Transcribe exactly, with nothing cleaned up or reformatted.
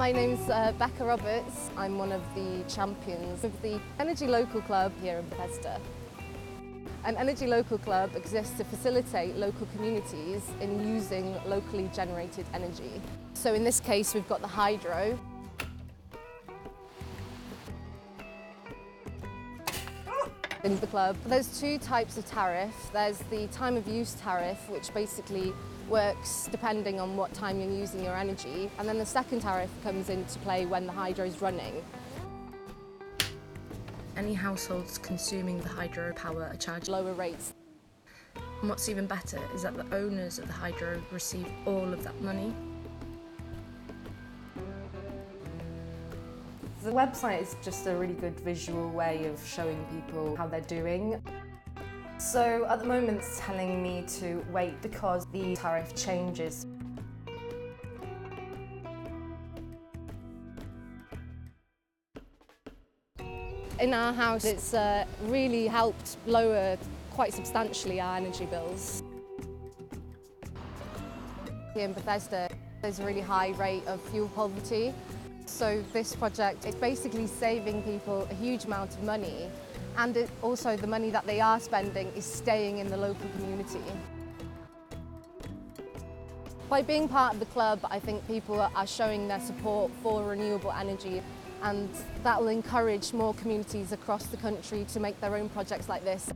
My name's uh, Becca Roberts. I'm one of the champions of the Energy Local Club here in Bethesda. An Energy Local Club exists to facilitate local communities in using locally generated energy. So in this case, we've got the hydro. In the club, there's two types of tariff. There's the time of use tariff, which basically works depending on what time you're using your energy, and then the second tariff comes into play when the hydro's running. Any households consuming the hydropower are charged lower rates. And what's even better is that the owners of the hydro receive all of that money. The website is just a really good visual way of showing people how they're doing. So at the moment it's telling me to wait because the tariff changes. In our house it's uh, really helped lower quite substantially our energy bills. Here in Bethesda there's a really high rate of fuel poverty. So this project is basically saving people a huge amount of money, and it also the money that they are spending is staying in the local community. By being part of the club, I think people are showing their support for renewable energy, and that will encourage more communities across the country to make their own projects like this.